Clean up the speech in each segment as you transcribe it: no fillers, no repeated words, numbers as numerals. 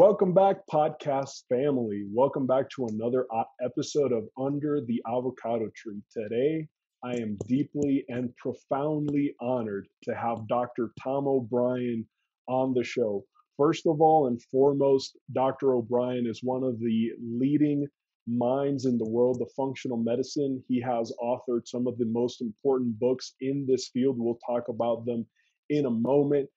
Welcome back, podcast family. Welcome back to another episode of Under the Avocado Tree. Today, I am deeply and profoundly honored to have Dr. Tom O'Bryan on the show. First of all and foremost, Dr. O'Bryan is one of the leading minds in the world of functional medicine. He has authored some of the most important books in this field. We'll talk about them in a moment.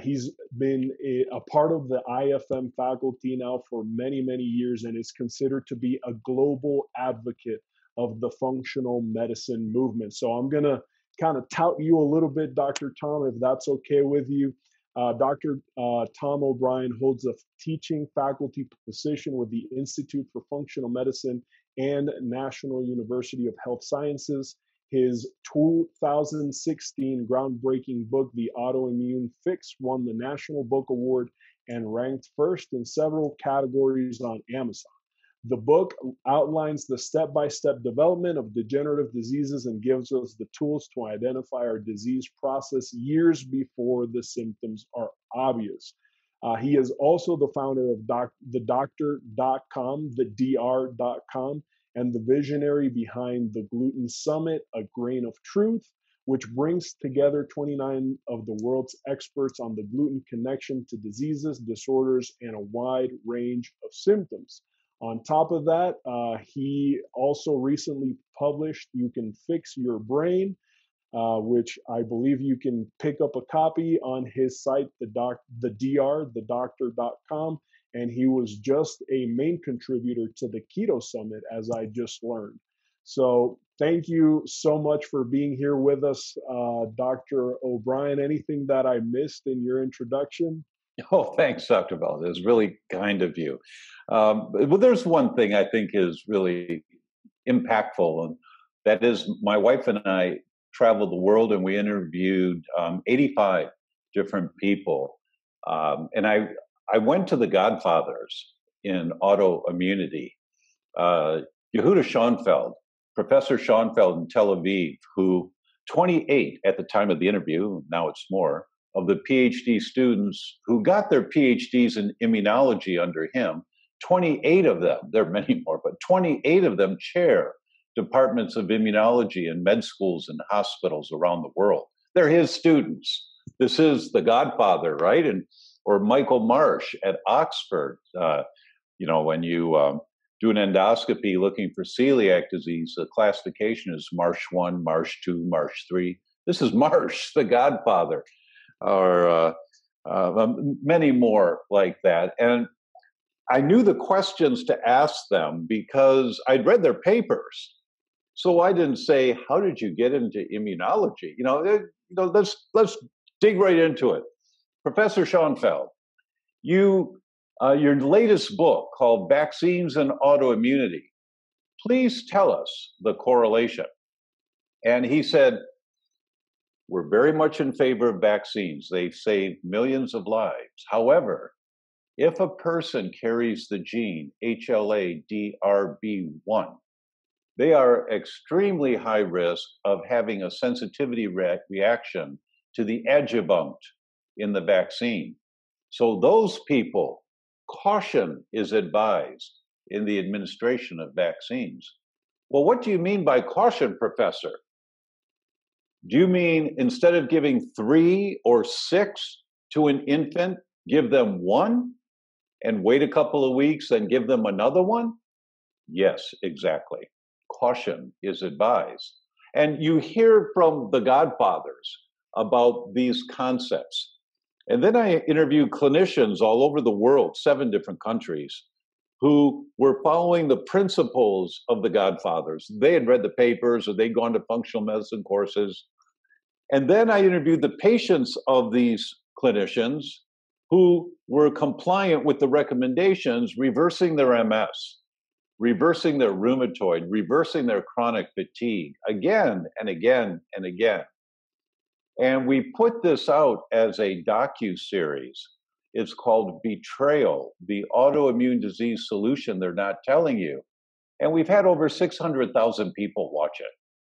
He's been a part of the IFM faculty now for many, many years and is considered to be a global advocate of the functional medicine movement. So I'm going to kind of tout you a little bit, Dr. Tom, if that's okay with you. Dr. Tom O'Bryan holds a teaching faculty position with the Institute for Functional Medicine and National University of Health Sciences. His 2016 groundbreaking book, The Autoimmune Fix, won the National Book Award and ranked first in several categories on Amazon. The book outlines the step-by-step development of degenerative diseases and gives us the tools to identify our disease process years before the symptoms are obvious. He is also the founder of theDr.com, theDr.com, and the visionary behind The Gluten Summit, A Grain of Truth, which brings together 29 of the world's experts on the gluten connection to diseases, disorders, and a wide range of symptoms. On top of that, he also recently published You Can Fix Your Brain, which I believe you can pick up a copy on his site, theDr.com. And he was just a main contributor to the Keto Summit, as I just learned. So thank you so much for being here with us, Dr. O'Bryan. Anything that I missed in your introduction? Oh, thanks, Dr. Bell. It was really kind of you. Well, there's one thing I think is really impactful, and that is my wife and I traveled the world and we interviewed 85 different people. And I went to the Godfathers in autoimmunity. Yehuda Schoenfeld, Professor Schoenfeld in Tel Aviv, who 28 at the time of the interview, now it's more, of the PhD students who got their PhDs in immunology under him, 28 of them, there are many more, but 28 of them chair departments of immunology in med schools and hospitals around the world. They're his students. This is the Godfather, right? Or Michael Marsh at Oxford, when you do an endoscopy looking for celiac disease, the classification is Marsh 1, Marsh 2, Marsh 3. This is Marsh, the Godfather, or many more like that. And I knew the questions to ask them because I'd read their papers. So I didn't say, how did you get into immunology? Let's dig right into it. Professor Schoenfeld, your latest book called Vaccines and Autoimmunity, please tell us the correlation. And he said, we're very much in favor of vaccines. They've saved millions of lives. However, if a person carries the gene HLA-DRB1, they are extremely high risk of having a sensitivity reaction to the adjuvant in the vaccine. So those people, caution is advised in the administration of vaccines. Well, what do you mean by caution, Professor? Do you mean instead of giving 3 or 6 to an infant, give them 1 and wait a couple of weeks and give them another one? Yes, exactly. Caution is advised. And you hear from the Godfathers about these concepts. And then I interviewed clinicians all over the world, 7 different countries, who were following the principles of the Godfathers. They had read the papers or they'd gone to functional medicine courses. And then I interviewed the patients of these clinicians who were compliant with the recommendations, reversing their MS, reversing their rheumatoid, reversing their chronic fatigue again and again and again. And we put this out as a docu-series. It's called Betrayal, the Autoimmune Disease Solution They're Not Telling You. And we've had over 600,000 people watch it.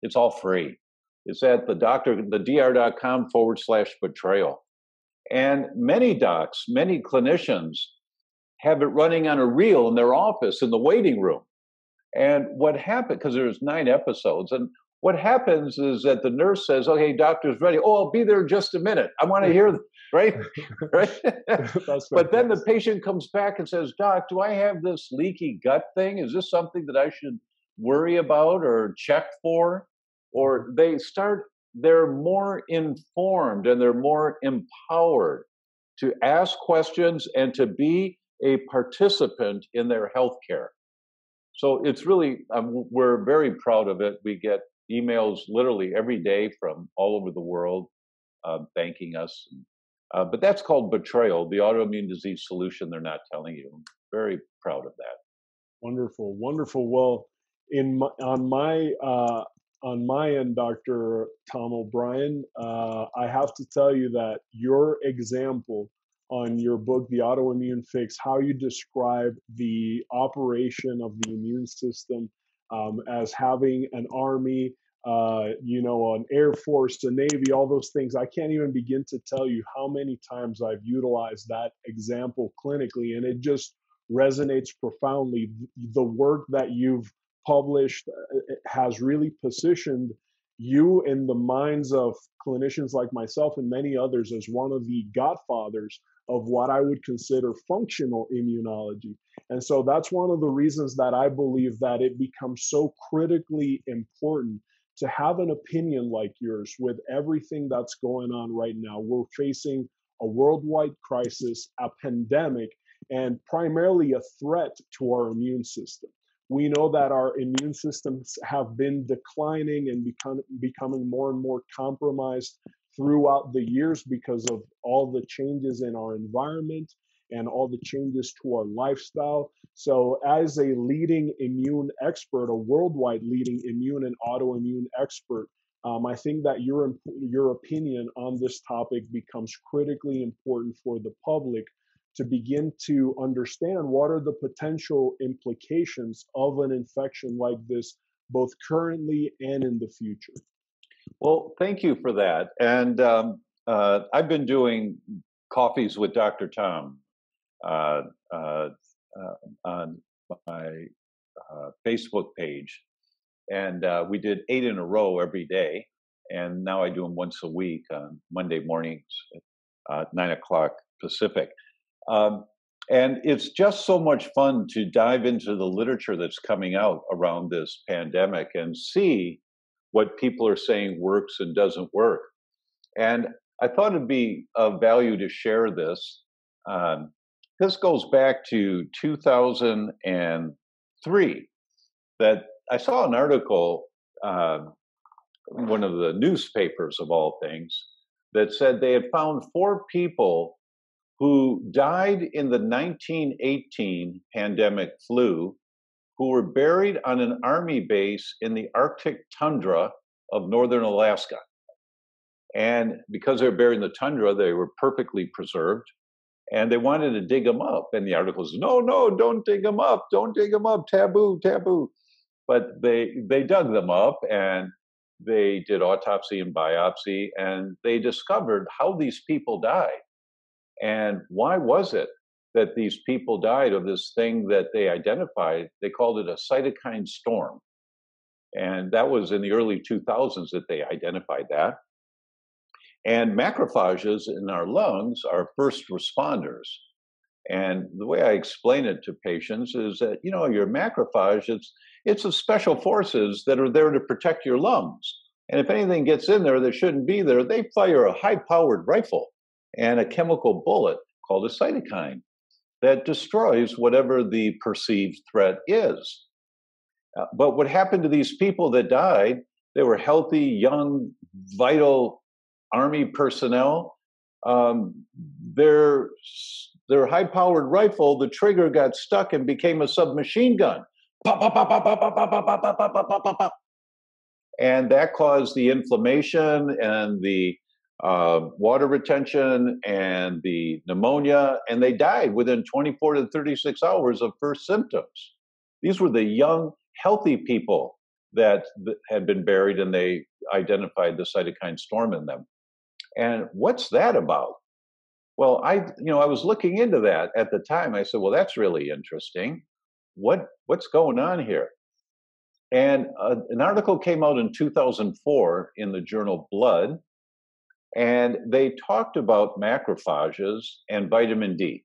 It's all free. It's at thedr.com/betrayal. And many docs, many clinicians have it running on a reel in their office in the waiting room. And what happened, because there's 9 episodes, and what happens is that the nurse says, okay, doctor's ready. Oh, I'll be there in just a minute. I want to hear them, right? But then the patient comes back and says, doc, do I have this leaky gut thing? Is this something that I should worry about or check for? Or they're more informed and they're more empowered to ask questions and to be a participant in their healthcare. So it's really, we're very proud of it. We get emails literally every day from all over the world thanking us. But that's called Betrayal, the autoimmune disease solution they're not telling you. I'm very proud of that. Wonderful, wonderful. Well, on my end, Dr. Tom O'Bryan, I have to tell you that your example on your book, The Autoimmune Fix, how you describe the operation of the immune system as having an army, an Air Force, a Navy, all those things. I can't even begin to tell you how many times I've utilized that example clinically, and it just resonates profoundly. The work that you've published has really positioned you in the minds of clinicians like myself and many others as one of the godfathers of what I would consider functional immunology. And so that's one of the reasons that I believe that it becomes so critically important to have an opinion like yours with everything that's going on right now. We're facing a worldwide crisis, a pandemic, and primarily a threat to our immune system. We know that our immune systems have been declining and becoming more and more compromised throughout the years because of all the changes in our environment and all the changes to our lifestyle. So as a leading immune expert, a worldwide leading immune and autoimmune expert, I think that your opinion on this topic becomes critically important for the public to begin to understand what are the potential implications of an infection like this, both currently and in the future. Well, thank you for that. And I've been doing Coffees with Dr. Tom on my Facebook page. And we did 8 in a row every day. And now I do them once a week on Monday mornings at 9 o'clock Pacific. And it's just so much fun to dive into the literature that's coming out around this pandemic and see what people are saying works and doesn't work. And I thought it'd be of value to share this. This goes back to 2003 that I saw an article, one of the newspapers of all things, that said they had found 4 people who died in the 1918 pandemic flu, who were buried on an army base in the Arctic tundra of northern Alaska. And because they were buried in the tundra, they were perfectly preserved. And they wanted to dig them up. And the article says, no, don't dig them up. Don't dig them up. Taboo, taboo. But they dug them up and they did autopsy and biopsy. And they discovered how these people died. And why was it that these people died of this thing that they identified? They called it a cytokine storm. And that was in the early 2000s that they identified that. And macrophages in our lungs are first responders. And the way I explain it to patients is that, your macrophage, it's a special forces that are there to protect your lungs. And if anything gets in there that shouldn't be there, they fire a high-powered rifle and a chemical bullet called a cytokine that destroys whatever the perceived threat is. But what happened to these people that died, they were healthy, young, vital Army personnel. Their high-powered rifle, the trigger got stuck and became a submachine gun. Pop, pop, pop, pop, pop, pop, pop, pop, pop, pop, pop, pop, pop. And that caused the inflammation and the water retention and the pneumonia, and they died within 24 to 36 hours of first symptoms. These were the young, healthy people that had been buried, and they identified the cytokine storm in them. And what's that about? Well, I was looking into that at the time. I said, well, that's really interesting. What's going on here? And an article came out in 2004 in the journal Blood, and they talked about macrophages and vitamin D.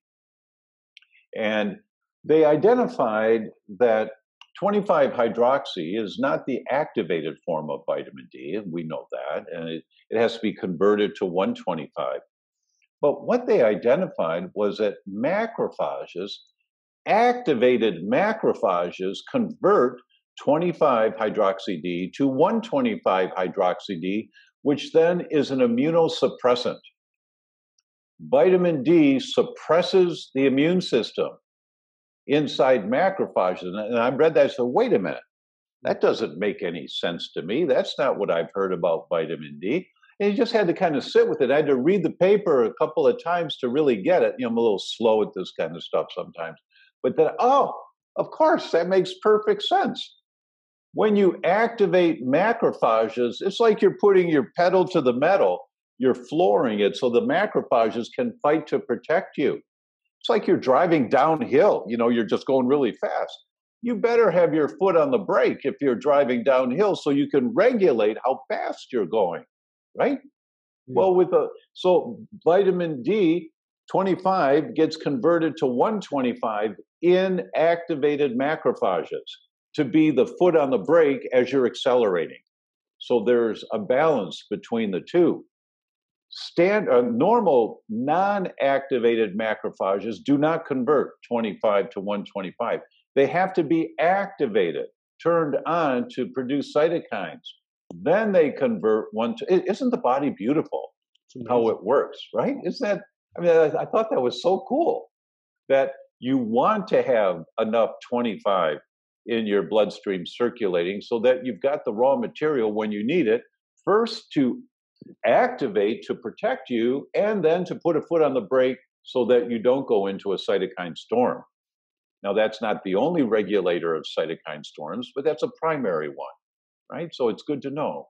And they identified that 25-hydroxy is not the activated form of vitamin D, and we know that, and it has to be converted to 125. But what they identified was that activated macrophages convert 25-hydroxy-D to 125-hydroxy-D, which then is an immunosuppressant. Vitamin D suppresses the immune system inside macrophages. And I read that, I said, wait a minute, that doesn't make any sense to me. That's not what I've heard about vitamin D. And you just had to kind of sit with it. I had to read the paper a couple of times to really get it. You know, I'm a little slow at this kind of stuff sometimes. But then, oh, of course, that makes perfect sense. When you activate macrophages, it's like you're putting your pedal to the metal. You're flooring it so the macrophages can fight to protect you. It's like you're driving downhill. You know, you're just going really fast. You better have your foot on the brake if you're driving downhill so you can regulate how fast you're going. Right? Yeah. Well, so vitamin D25 gets converted to 125 in activated macrophages to be the foot on the brake as you're accelerating. So there's a balance between the two. Normal non-activated macrophages do not convert 25 to 125. They have to be activated, turned on to produce cytokines. Then they convert isn't the body beautiful how it works, right? Isn't that, I mean, I thought that was so cool that you want to have enough 25 in your bloodstream circulating so that you've got the raw material when you need it, first to activate to protect you, and then to put a foot on the brake so that you don't go into a cytokine storm. Now, that's not the only regulator of cytokine storms, but that's a primary one. Right? So it's good to know.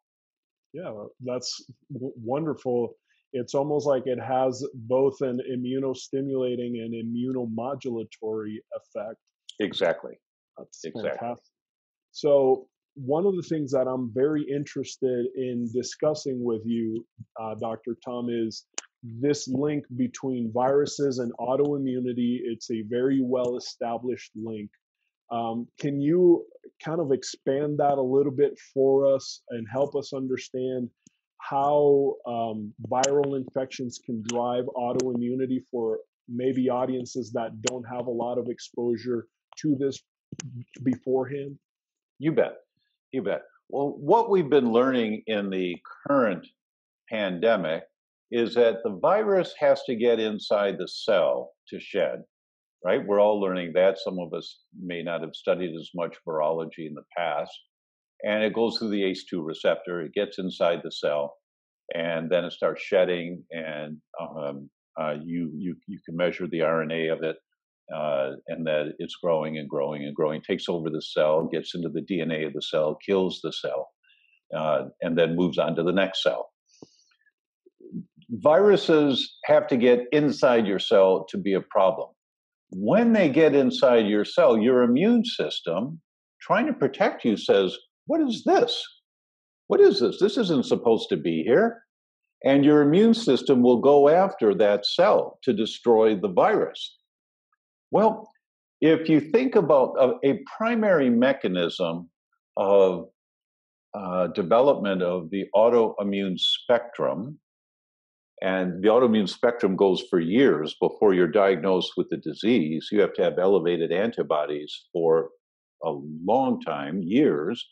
Yeah, that's wonderful. It's almost like it has both an immunostimulating and immunomodulatory effect. Exactly. That's exactly. Fantastic. So one of the things that I'm very interested in discussing with you, Dr. Tom, is this link between viruses and autoimmunity. It's a very well-established link. Can you kind of expand that a little bit for us and help us understand how viral infections can drive autoimmunity for maybe audiences that don't have a lot of exposure to this beforehand? You bet. You bet. Well, what we've been learning in the current pandemic is that the virus has to get inside the cell to shed. Right? We're all learning that. Some of us may not have studied as much virology in the past. And it goes through the ACE2 receptor. It gets inside the cell, and then it starts shedding. And you can measure the RNA of it, and that it's growing and growing and growing. It takes over the cell, gets into the DNA of the cell, kills the cell, and then moves on to the next cell. Viruses have to get inside your cell to be a problem. When they get inside your cell, your immune system, trying to protect you, says, what is this? What is this? This isn't supposed to be here. And your immune system will go after that cell to destroy the virus. Well, if you think about a primary mechanism of development of the autoimmune spectrum, and the autoimmune spectrum goes for years before you're diagnosed with the disease. You have to have elevated antibodies for a long time, years,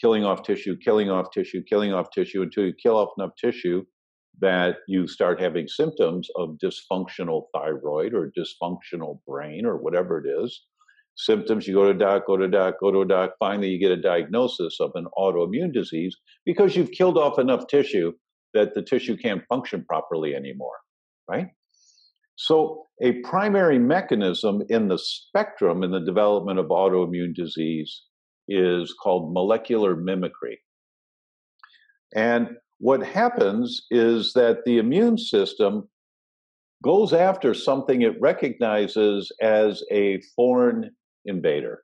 killing off tissue, until you kill off enough tissue that you start having symptoms of dysfunctional thyroid or dysfunctional brain or whatever it is. Symptoms, you go to a doc, finally you get a diagnosis of an autoimmune disease because you've killed off enough tissue that the tissue can't function properly anymore, right? So a primary mechanism in the spectrum in the development of autoimmune disease is called molecular mimicry. And what happens is that the immune system goes after something it recognizes as a foreign invader.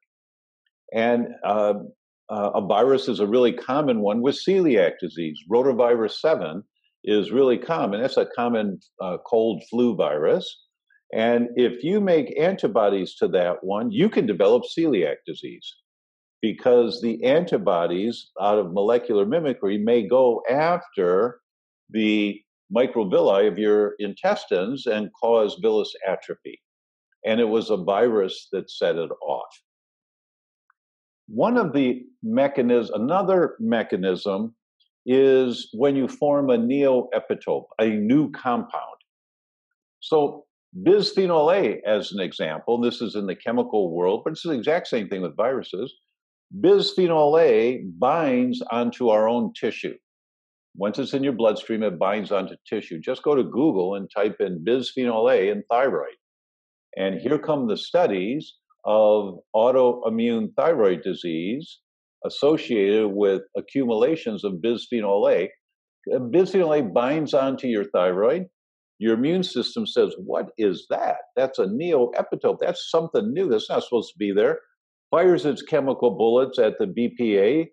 And a virus is a really common one with celiac disease. Rotavirus 7 is really common. That's a common cold flu virus. And if you make antibodies to that one, you can develop celiac disease because the antibodies out of molecular mimicry may go after the microvilli of your intestines and cause villous atrophy. And it was a virus that set it off. One of the mechanisms, another mechanism, is when you form a neoepitope, a new compound. So bisphenol A, as an example, this is in the chemical world, but it's the exact same thing with viruses. Bisphenol A binds onto our own tissue. Once it's in your bloodstream, it binds onto tissue. Just go to Google and type in bisphenol A and thyroid. And here come the studies of autoimmune thyroid disease associated with accumulations of bisphenol A. Bisphenol A binds onto your thyroid. Your immune system says, what is that? That's a neoepitope. That's something new. That's not supposed to be there. Fires its chemical bullets at the BPA,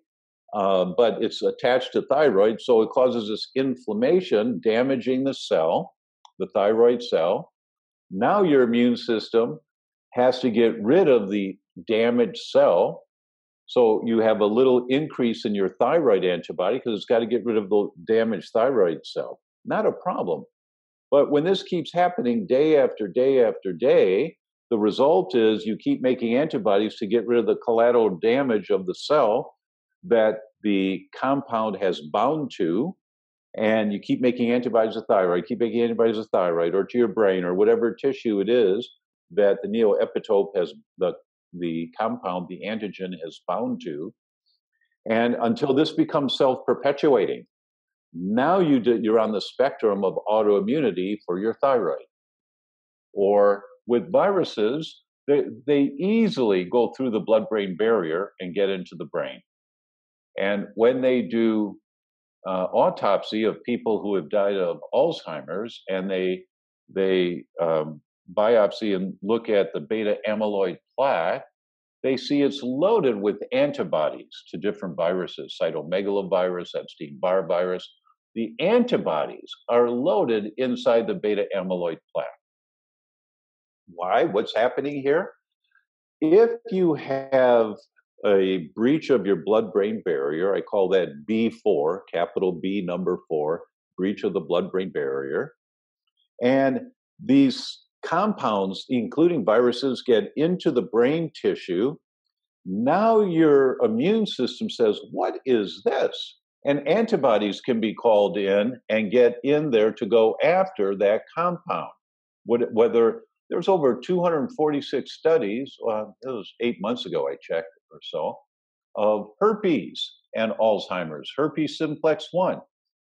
but it's attached to thyroid, so it causes this inflammation, damaging the cell, the thyroid cell. Now your immune system has to get rid of the damaged cell, so you have a little increase in your thyroid antibody because it's got to get rid of the damaged thyroid cell. Not a problem. But when this keeps happening day after day after day, the result is you keep making antibodies to get rid of the collateral damage of the cell that the compound has bound to, and you keep making antibodies to thyroid, keep making antibodies to thyroid or to your brain or whatever tissue it is that the neoepitope has, the compound, the antigen has bound to, and until this becomes self-perpetuating. Now you're on the spectrum of autoimmunity for your thyroid. Or with viruses, they easily go through the blood-brain barrier and get into the brain. And when they do autopsy of people who have died of Alzheimer's, and they biopsy and look at the beta amyloid plaque, they see it's loaded with antibodies to different viruses, cytomegalovirus, Epstein-Barr virus. The antibodies are loaded inside the beta amyloid plaque. Why? What's happening here? If you have a breach of your blood-brain barrier, I call that B4, capital B number 4, breach of the blood-brain barrier, and these compounds, including viruses, get into the brain tissue. Now your immune system says, what is this? And antibodies can be called in and get in there to go after that compound. Whether there's over 246 studies, it was 8 months ago I checked or so, of herpes and Alzheimer's, herpes simplex 1.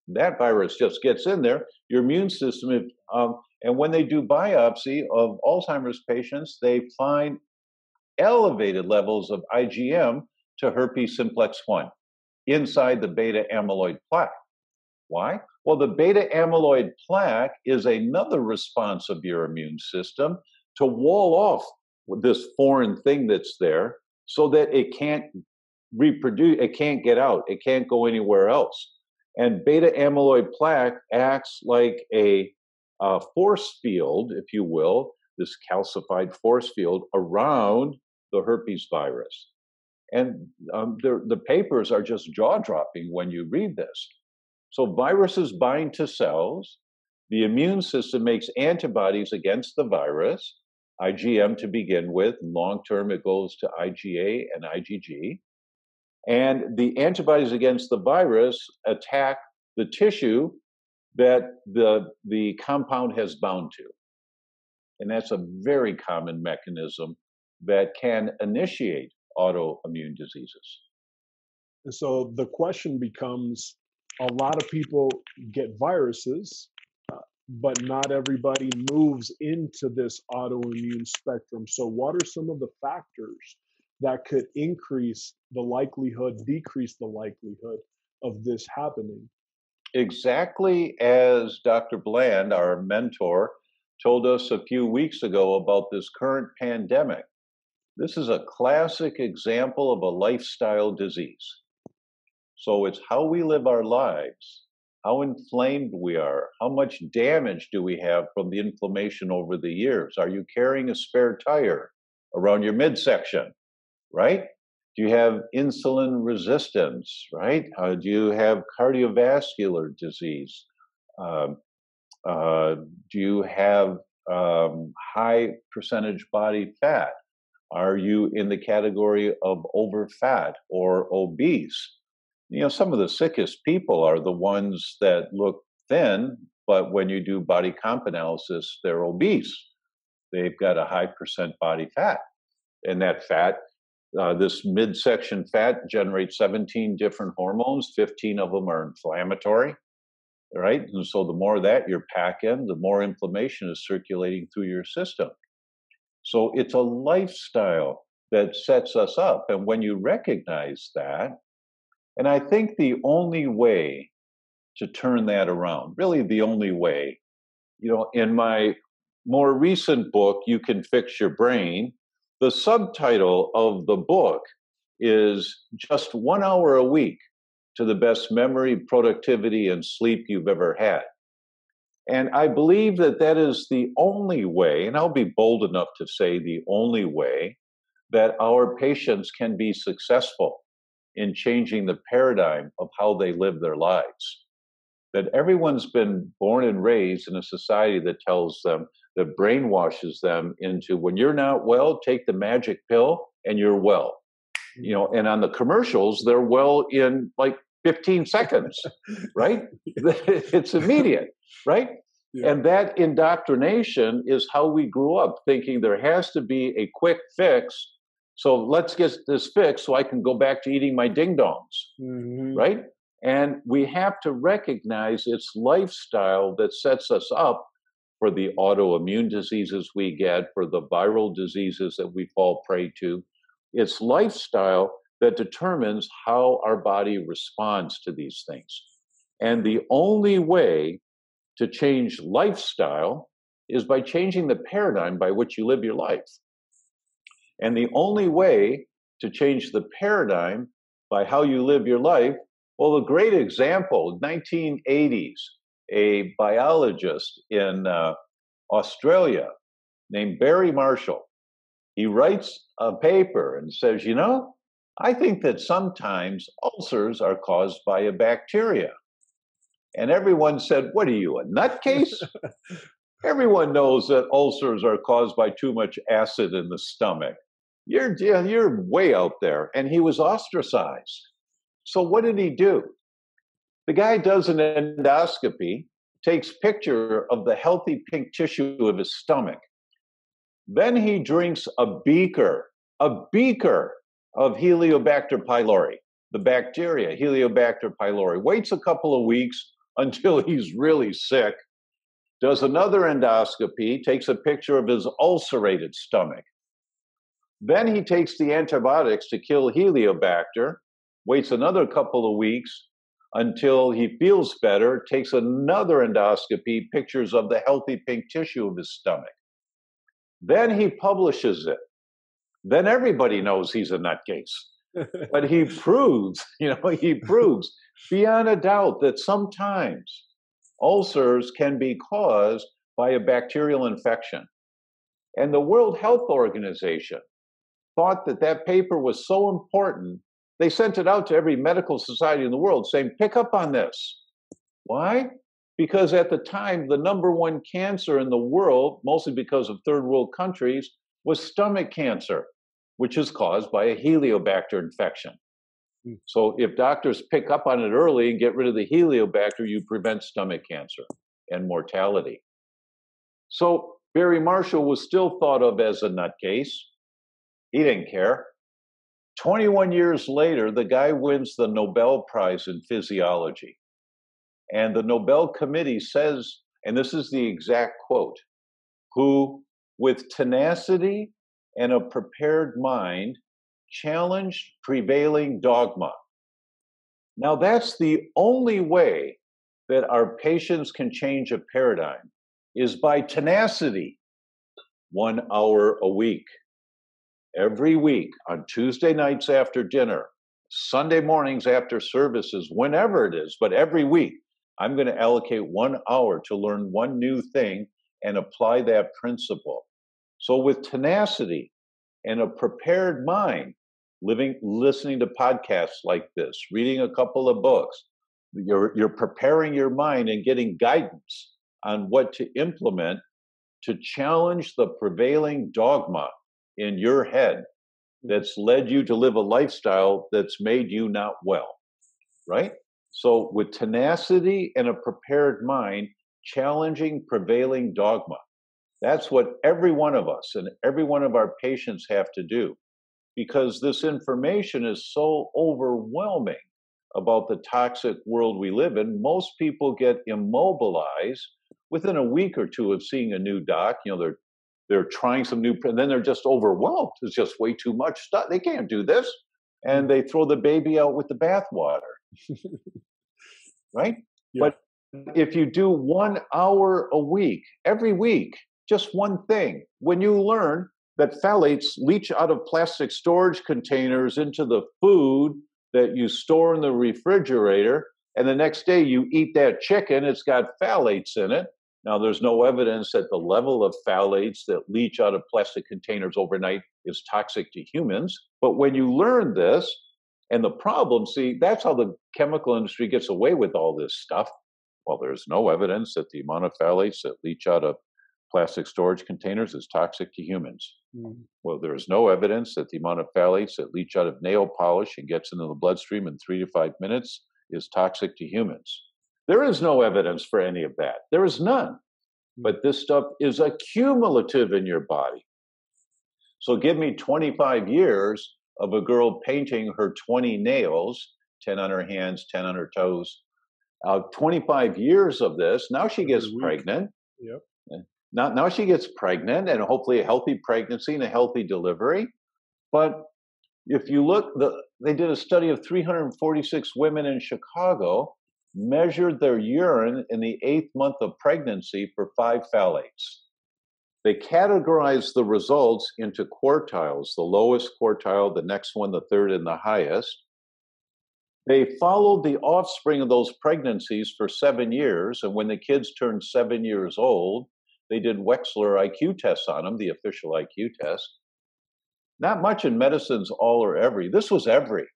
That virus just gets in there. Your immune system, and when they do biopsy of Alzheimer's patients, they find elevated levels of IgM to herpes simplex 1 inside the beta amyloid plaque. Why? Well, the beta amyloid plaque is another response of your immune system to wall off this foreign thing that's there so that it can't reproduce, it can't get out, it can't go anywhere else. And beta amyloid plaque acts like a force field, if you will, this calcified force field around the herpes virus. And the papers are just jaw-dropping when you read this. So viruses bind to cells. The immune system makes antibodies against the virus, IgM to begin with. Long-term, it goes to IgA and IgG. And the antibodies against the virus attack the tissue that the compound has bound to. And that's a very common mechanism that can initiate autoimmune diseases. And so the question becomes, a lot of people get viruses, but not everybody moves into this autoimmune spectrum. So what are some of the factors that could increase the likelihood, decrease the likelihood of this happening? Exactly as Dr. Bland, our mentor, told us a few weeks ago about this current pandemic. This is a classic example of a lifestyle disease. So it's how we live our lives, how inflamed we are, how much damage do we have from the inflammation over the years? Are you carrying a spare tire around your midsection, right? Do you have insulin resistance, right? Do you have cardiovascular disease? Do you have high percentage body fat? Are you in the category of overfat or obese? You know, some of the sickest people are the ones that look thin, but when you do body comp analysis, they're obese. They've got a high percent body fat. And that fat, this midsection fat, generates 17 different hormones. 15 of them are inflammatory, right? And so the more of that you're packing, the more inflammation is circulating through your system. So it's a lifestyle that sets us up. And when you recognize that, and I think the only way to turn that around, really the only way, you know, in my more recent book, You Can Fix Your Brain, the subtitle of the book is Just 1 hour a Week to the Best Memory, Productivity, and Sleep You've Ever Had. And I believe that that is the only way, and I'll be bold enough to say the only way, that our patients can be successful in changing the paradigm of how they live their lives. That everyone's been born and raised in a society that tells them, that brainwashes them into, when you're not well, take the magic pill and you're well. You know, and on the commercials, they're well in like 15 seconds, right? It's immediate, right? Yeah. And that indoctrination is how we grew up, thinking there has to be a quick fix. So let's get this fixed so I can go back to eating my ding-dongs, mm-hmm. right? And we have to recognize it's lifestyle that sets us up for the autoimmune diseases we get, for the viral diseases that we fall prey to. It's lifestyle that determines how our body responds to these things. And the only way to change lifestyle is by changing the paradigm by which you live your life. And the only way to change the paradigm by how you live your life, well, a great example, 1980s, a biologist in Australia named Barry Marshall, he writes a paper and says, you know, I think that sometimes ulcers are caused by a bacteria. And everyone said, what are you, a nutcase? Everyone knows that ulcers are caused by too much acid in the stomach. You're way out there. And he was ostracized. So what did he do? The guy does an endoscopy, takes a picture of the healthy pink tissue of his stomach. Then he drinks a beaker of Helicobacter pylori, the bacteria, Helicobacter pylori, waits a couple of weeks until he's really sick, does another endoscopy, takes a picture of his ulcerated stomach. Then he takes the antibiotics to kill Helicobacter, waits another couple of weeks until he feels better, takes another endoscopy, pictures of the healthy pink tissue of his stomach. Then he publishes it. Then everybody knows he's a nutcase. But he proves, you know, he proves beyond a doubt that sometimes ulcers can be caused by a bacterial infection. And the World Health Organization thought that that paper was so important, they sent it out to every medical society in the world saying, pick up on this. Why? Because at the time, the number one cancer in the world, mostly because of third world countries, was stomach cancer, which is caused by a Helicobacter infection. Mm. So if doctors pick up on it early and get rid of the Helicobacter, you prevent stomach cancer and mortality. So Barry Marshall was still thought of as a nutcase. He didn't care. 21 years later, the guy wins the Nobel Prize in Physiology. And the Nobel Committee says, and this is the exact quote, who with tenacity and a prepared mind challenged prevailing dogma. Now that's the only way that our patients can change a paradigm is by tenacity, 1 hour a week. Every week on Tuesday nights after dinner, Sunday mornings after services, whenever it is, but every week, I'm going to allocate 1 hour to learn one new thing and apply that principle. So with tenacity and a prepared mind, listening to podcasts like this, reading a couple of books, you're preparing your mind and getting guidance on what to implement to challenge the prevailing dogma in your head that's led you to live a lifestyle that's made you not well, right? So with tenacity and a prepared mind, challenging prevailing dogma. That's what every one of us and every one of our patients have to do, because this information is so overwhelming about the toxic world we live in. Most people get immobilized within a week or two of seeing a new doc. You know, they're trying some new, and then they're just overwhelmed. It's just way too much stuff. They can't do this. And they throw the baby out with the bathwater. Right? Yeah. But if you do 1 hour a week, every week, just one thing, when you learn that phthalates leach out of plastic storage containers into the food that you store in the refrigerator, and the next day you eat that chicken, it's got phthalates in it. Now, there's no evidence that the level of phthalates that leach out of plastic containers overnight is toxic to humans. But when you learn this, and the problem, see, that's how the chemical industry gets away with all this stuff. Well, there's no evidence that the amount of phthalates that leach out of plastic storage containers is toxic to humans. Mm. Well, there is no evidence that the amount of phthalates that leach out of nail polish and gets into the bloodstream in 3 to 5 minutes is toxic to humans. There is no evidence for any of that. There is none. But this stuff is accumulative in your body. So give me 25 years of a girl painting her 20 nails, 10 on her hands, 10 on her toes. 25 years of this. Now she gets pregnant. Yep. Now she gets pregnant, and hopefully a healthy pregnancy and a healthy delivery. But if you look, they did a study of 346 women in Chicago, measured their urine in the 8th month of pregnancy for 5 phthalates. They categorized the results into quartiles, the lowest quartile, the next one, the third, and the highest. They followed the offspring of those pregnancies for 7 years, and when the kids turned 7 years old, they did Wechsler IQ tests on them, the official IQ test. Not much in medicine's all or every. This was every.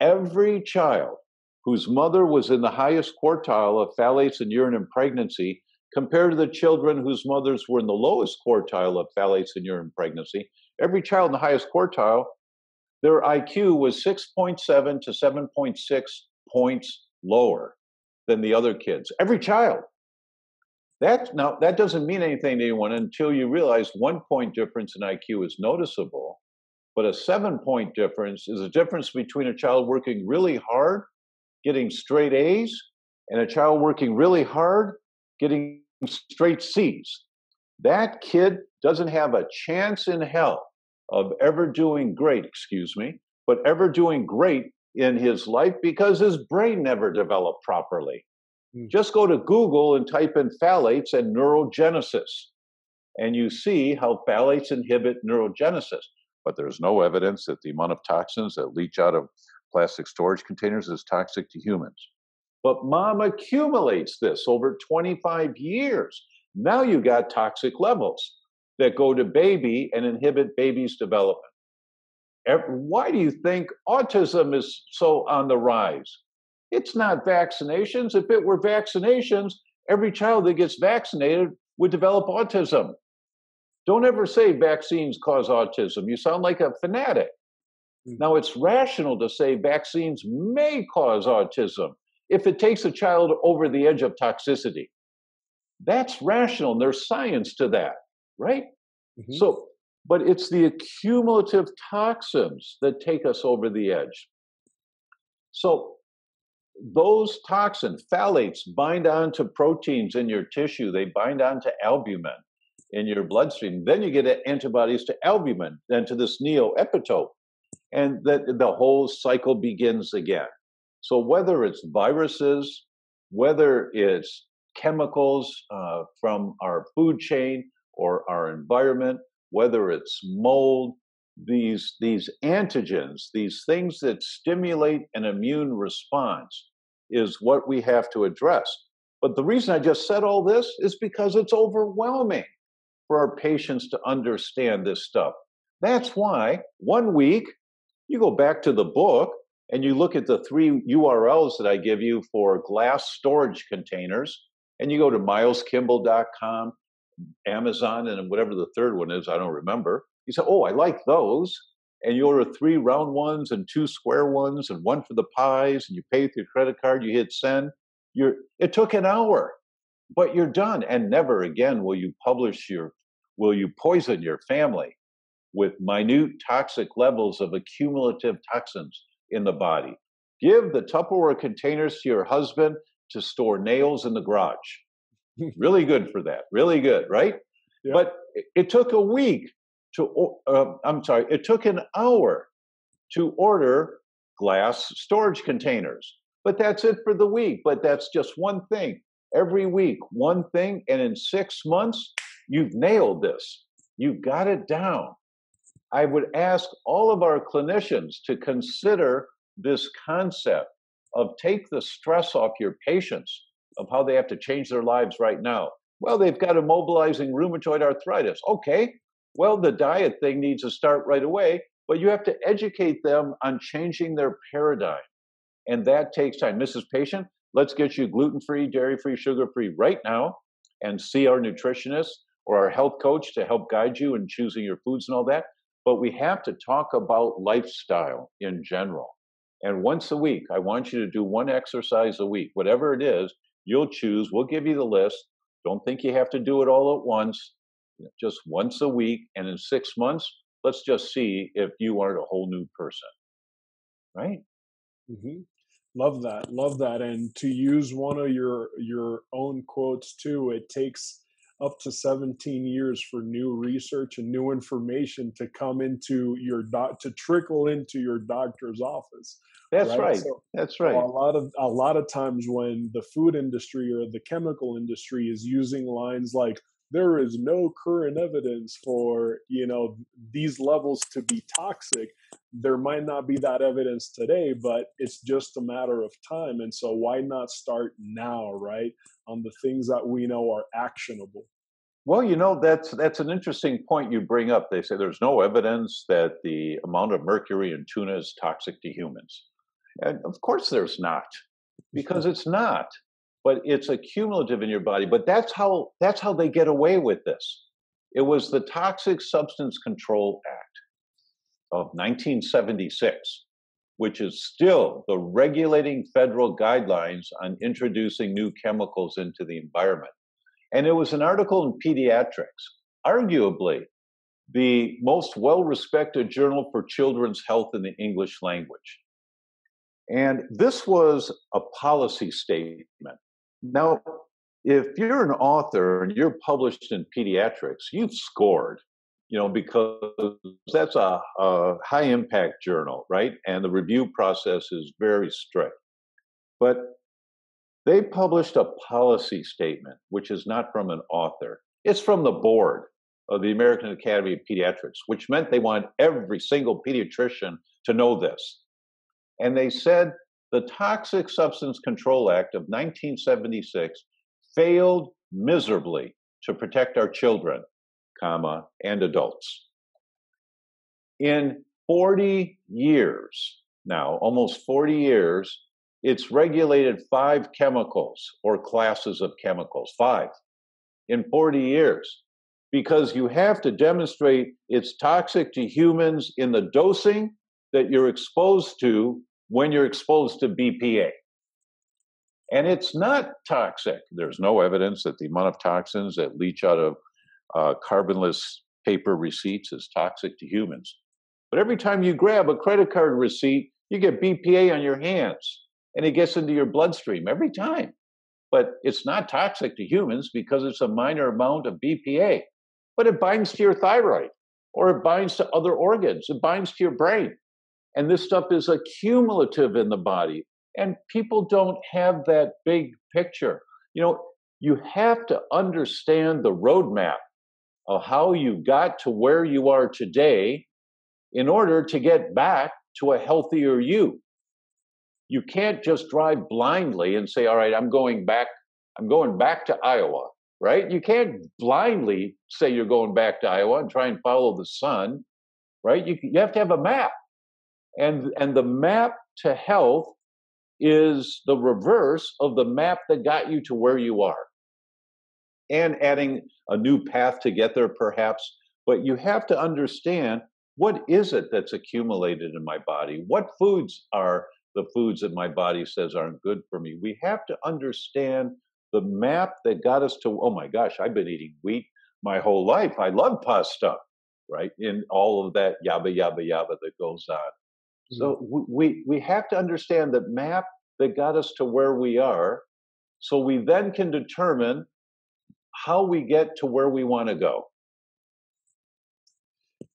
Every child whose mother was in the highest quartile of phthalates and urine in pregnancy compared to the children whose mothers were in the lowest quartile of phthalates and urine pregnancy, every child in the highest quartile, their IQ was 6.7 to 7.6 points lower than the other kids. Every child. Now, that doesn't mean anything to anyone until you realize 1 point difference in IQ is noticeable, but a 7 point difference is a difference between a child working really hard, getting straight A's, and a child working really hard, getting straight C's. That kid doesn't have a chance in hell of ever doing great, but ever doing great in his life because his brain never developed properly. Mm. Just go to Google and type in phthalates and neurogenesis, and you see how phthalates inhibit neurogenesis. But there's no evidence that the amount of toxins that leach out of plastic storage containers is toxic to humans. But mom accumulates this over 25 years. Now you got toxic levels that go to baby and inhibit baby's development. Why do you think autism is so on the rise? It's not vaccinations. If it were vaccinations, every child that gets vaccinated would develop autism. Don't ever say vaccines cause autism. You sound like a fanatic. Now, it's rational to say vaccines may cause autism if it takes a child over the edge of toxicity. That's rational, and there's science to that, right? Mm-hmm. So, but it's the accumulative toxins that take us over the edge. So those toxins, phthalates, bind onto proteins in your tissue. They bind onto albumin in your bloodstream. Then you get antibodies to albumin, then to this neo-epitope. And the whole cycle begins again. So whether it's viruses, whether it's chemicals from our food chain or our environment, whether it's mold, these antigens, these things that stimulate an immune response is what we have to address. But the reason I just said all this is because it's overwhelming for our patients to understand this stuff. That's why one week you go back to the book and you look at the three URLs that I give you for glass storage containers, and you go to mileskimball.com, Amazon, and whatever the third one is, I don't remember. You say, oh, I like those. And you order 3 round ones and 2 square ones and 1 for the pies, and you pay with your credit card, you hit send. It took an hour, but you're done. And never again will you poison your family with minute toxic levels of accumulative toxins in the body. Give the Tupperware containers to your husband to store nails in the garage. Really good for that. Really good, right? Yeah. But it took a week to, it took an hour to order glass storage containers. But that's it for the week. But that's just one thing. Every week, one thing. And in 6 months, you've nailed this. You've got it down. I would ask all of our clinicians to consider this concept of take the stress off your patients of how they have to change their lives right now. Well, they've got immobilizing rheumatoid arthritis. Okay, well, the diet thing needs to start right away, but you have to educate them on changing their paradigm. And that takes time. Mrs. Patient, let's get you gluten-free, dairy-free, sugar-free right now and see our nutritionist or our health coach to help guide you in choosing your foods and all that. But we have to talk about lifestyle in general. And once a week, I want you to do one exercise a week. Whatever it is, you'll choose. We'll give you the list. Don't think you have to do it all at once. Just once a week. And in 6 months, let's just see if you aren't a whole new person. Right? Mm-hmm. Love that. Love that. And to use one of your own quotes too, it takes up to 17 years for new research and new information to come into your trickle into your doctor's office. That's right. So, that's right. A lot of times when the food industry or the chemical industry is using lines like there is no current evidence for, these levels to be toxic, there might not be that evidence today, but it's just a matter of time. And so why not start now, right, on the things that we know are actionable? Well, that's an interesting point you bring up. They say there's no evidence that the amount of mercury in tuna is toxic to humans. And of course there's not, because it's not. But it's accumulative in your body. But that's how they get away with this. It was the Toxic Substance Control Act of 1976, which is still the regulating federal guidelines on introducing new chemicals into the environment. And it was an article in Pediatrics, arguably the most well-respected journal for children's health in the English language. And this was a policy statement. Now, if you're an author and you're published in Pediatrics, you've scored, because that's a high-impact journal, right? And the review process is very strict. But they published a policy statement, which is not from an author. It's from the board of the American Academy of Pediatrics, which meant they wanted every single pediatrician to know this. And they said the Toxic Substance Control Act of 1976 failed miserably to protect our children, and adults. In 40 years now, almost 40 years, it's regulated 5 chemicals or classes of chemicals, 5 in 40 years, because you have to demonstrate it's toxic to humans in the dosing that you're exposed to when you're exposed to BPA. And it's not toxic. There's no evidence that the amount of toxins that leach out of carbonless paper receipts is toxic to humans. But every time you grab a credit card receipt, you get BPA on your hands, and it gets into your bloodstream every time. But it's not toxic to humans because it's a minor amount of BPA. But it binds to your thyroid, or it binds to other organs. It binds to your brain. And this stuff is accumulative in the body. And people don't have that big picture. you have to understand the roadmap of how you got to where you are today in order to get back to a healthier you. You can't just drive blindly and say, all right, I'm going back to Iowa, right? You can't blindly say you're going back to Iowa and try and follow the sun, right? You have to have a map. And the map to health is the reverse of the map that got you to where you are. And adding a new path to get there, perhaps. But you have to understand, what is it that's accumulated in my body? What foods are the foods that my body says aren't good for me? We have to understand the map that got us to, oh my gosh, I've been eating wheat my whole life. I love pasta, right? And all of that yabba, yabba, yabba that goes on. Mm-hmm. So we have to understand the map that got us to where we are, so we then can determine how we get to where we want to go.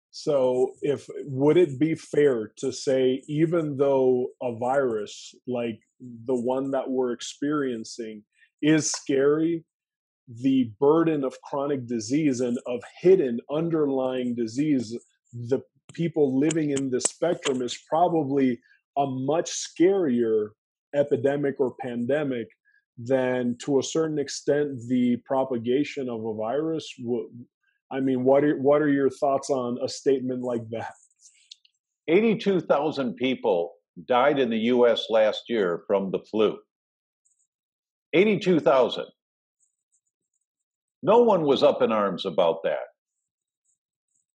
So would it be fair to say, even though a virus like the one that we're experiencing is scary, the burden of chronic disease and of hidden underlying disease, the people living in the spectrum, is probably a much scarier epidemic or pandemic than, to a certain extent, the propagation of a virus? I mean, what are your thoughts on a statement like that? 82,000 people died in the U.S. last year from the flu. 82,000. No one was up in arms about that.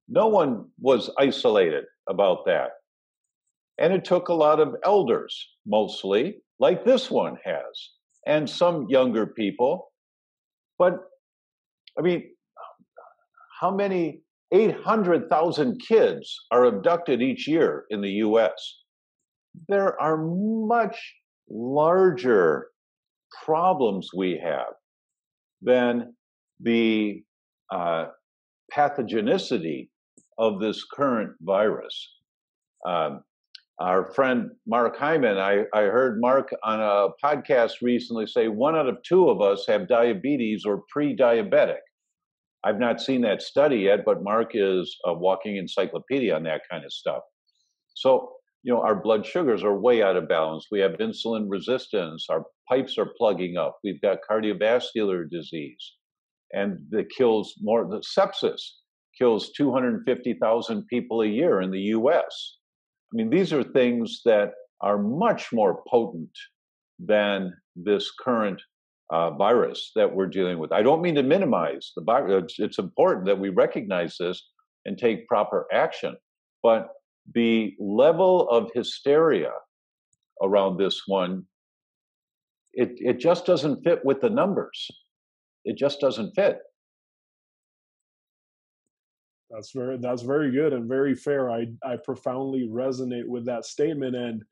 No one was isolated about that. And it took a lot of elders, mostly, like this one has, and some younger people. But, I mean, how many 800,000 kids are abducted each year in the U.S.? There are much larger problems we have than the pathogenicity of this current virus. Our friend Mark Hyman, I heard Mark on a podcast recently say 1 out of 2 of us have diabetes or pre-diabetic. I've not seen that study yet, but Mark is a walking encyclopedia on that kind of stuff. So, you know, our blood sugars are way out of balance. We have insulin resistance. Our pipes are plugging up. We've got cardiovascular disease. And the sepsis kills 250,000 people a year in the U.S. I mean, these are things that are much more potent than this current virus that we're dealing with. I don't mean to minimize the virus. It's important that we recognize this and take proper action. But the level of hysteria around this one, it just doesn't fit with the numbers. It just doesn't fit. That's very good and very fair. I profoundly resonate with that statement. And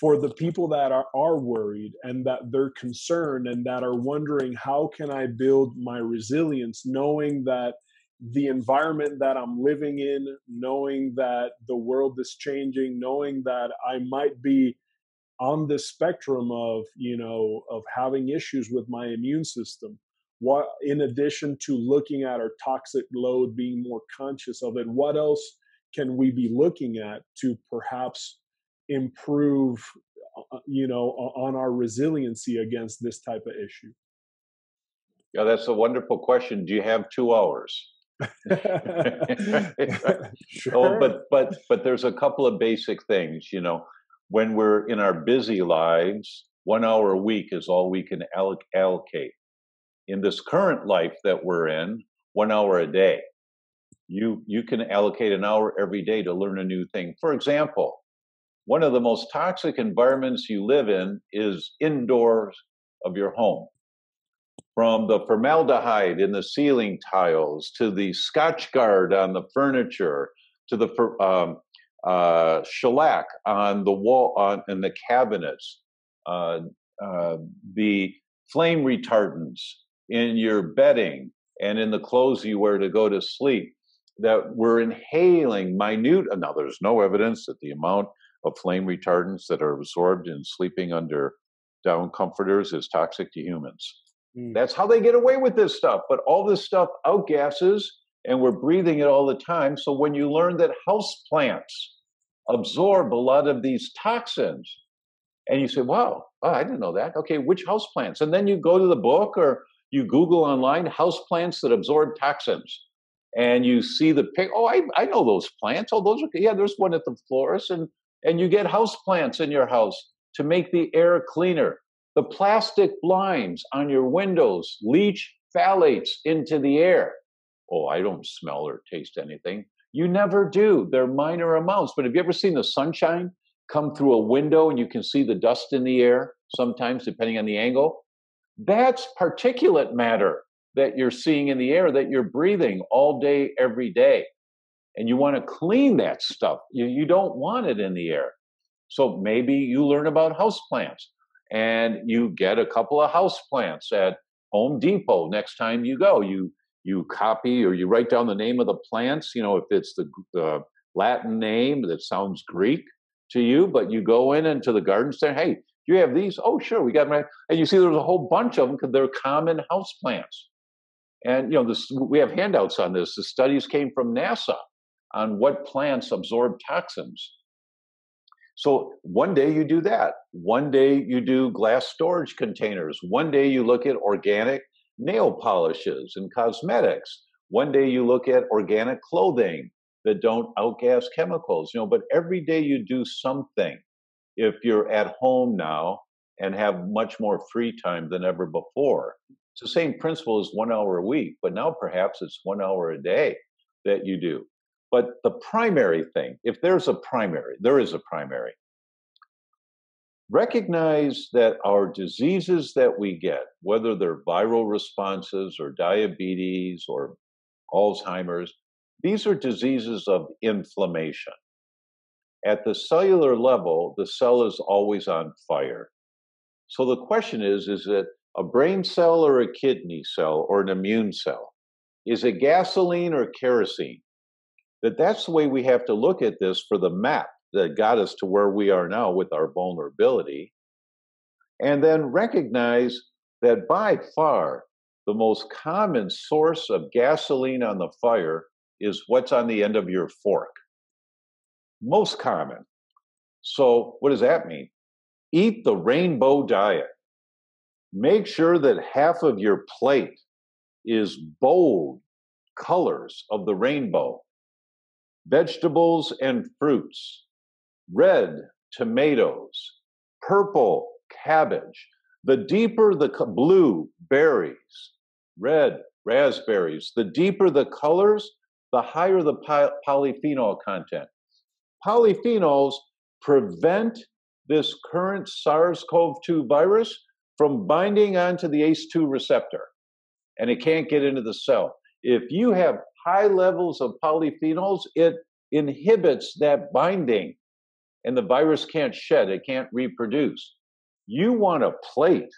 for the people that are worried and that they're concerned and that are wondering, how can I build my resilience, knowing that the environment that I'm living in, knowing that the world is changing, knowing that I might be on this spectrum of, you know, of having issues with my immune system? What, in addition to looking at our toxic load, being more conscious of it, what else can we be looking at to perhaps improve, you know, on our resiliency against this type of issue? Yeah, that's a wonderful question. Do you have 2 hours? Sure. Oh, but there's a couple of basic things, you know. When we're in our busy lives, 1 hour a week is all we can allocate. In this current life that we're in, 1 hour a day. You can allocate an hour every day to learn a new thing. For example, one of the most toxic environments you live in is indoors of your home. From the formaldehyde in the ceiling tiles, to the Scotch Guard on the furniture, to the shellac on the wall, in the cabinets, the flame retardants in your bedding and in the clothes you wear to go to sleep, that we're inhaling minute. Now, there's no evidence that the amount of flame retardants that are absorbed in sleeping under down comforters is toxic to humans. That's how they get away with this stuff. But all this stuff outgasses, and we're breathing it all the time. So when you learn that house plants absorb a lot of these toxins, and you say, wow, oh, I didn't know that. Okay, which house plants? And then you go to the book or you Google online house plants that absorb toxins. And you see the pic. Oh, I know those plants. Oh, those are, yeah, there's one at the florist. And you get house plants in your house to make the air cleaner. The plastic blinds on your windows leach phthalates into the air. Oh, I don't smell or taste anything. You never do. They're minor amounts. But have you ever seen the sunshine come through a window and you can see the dust in the air sometimes, depending on the angle? That's particulate matter that you're seeing in the air that you're breathing all day, every day. And you want to clean that stuff. You don't want it in the air. So maybe you learn about houseplants. And you get a couple of house plants at Home Depot next time you go. You copy or you write down the name of the plants. You know, if it's the Latin name that sounds Greek to you, but you go in into the garden center. Hey, do you have these? Oh, sure, we got them. And you see there's a whole bunch of them because they're common house plants. And, you know, this, we have handouts on this. The studies came from NASA on what plants absorb toxins. So one day you do that. One day you do glass storage containers. One day you look at organic nail polishes and cosmetics. One day you look at organic clothing that don't outgas chemicals. You know, but every day you do something. If you're at home now and have much more free time than ever before, it's the same principle as 1 hour a week, but now perhaps it's 1 hour a day that you do. But the primary thing, if there's a primary, there is a primary. Recognize that our diseases that we get, whether they're viral responses or diabetes or Alzheimer's, these are diseases of inflammation. At the cellular level, the cell is always on fire. So the question is it a brain cell or a kidney cell or an immune cell? Is it gasoline or kerosene? That's the way we have to look at this for the map that got us to where we are now with our vulnerability. And then recognize that by far, the most common source of gasoline on the fire is what's on the end of your fork. Most common. So what does that mean? Eat the rainbow diet. Make sure that half of your plate is bold colors of the rainbow. Vegetables and fruits, red tomatoes, purple cabbage, the deeper the blue berries, red raspberries, the deeper the colors, the higher the polyphenol content. Polyphenols prevent this current SARS-CoV-2 virus from binding onto the ACE2 receptor, and it can't get into the cell. If you have high levels of polyphenols, it inhibits that binding, and the virus can't shed, it can't reproduce. You want a plate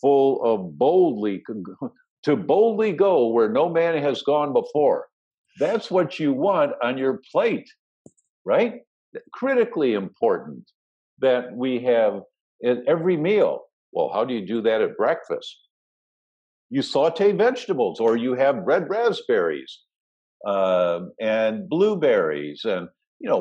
full of boldly go where no man has gone before. That's what you want on your plate, right? Critically important that we have at every meal. Well, how do you do that at breakfast? You saute vegetables, or you have red raspberries and blueberries, and you know,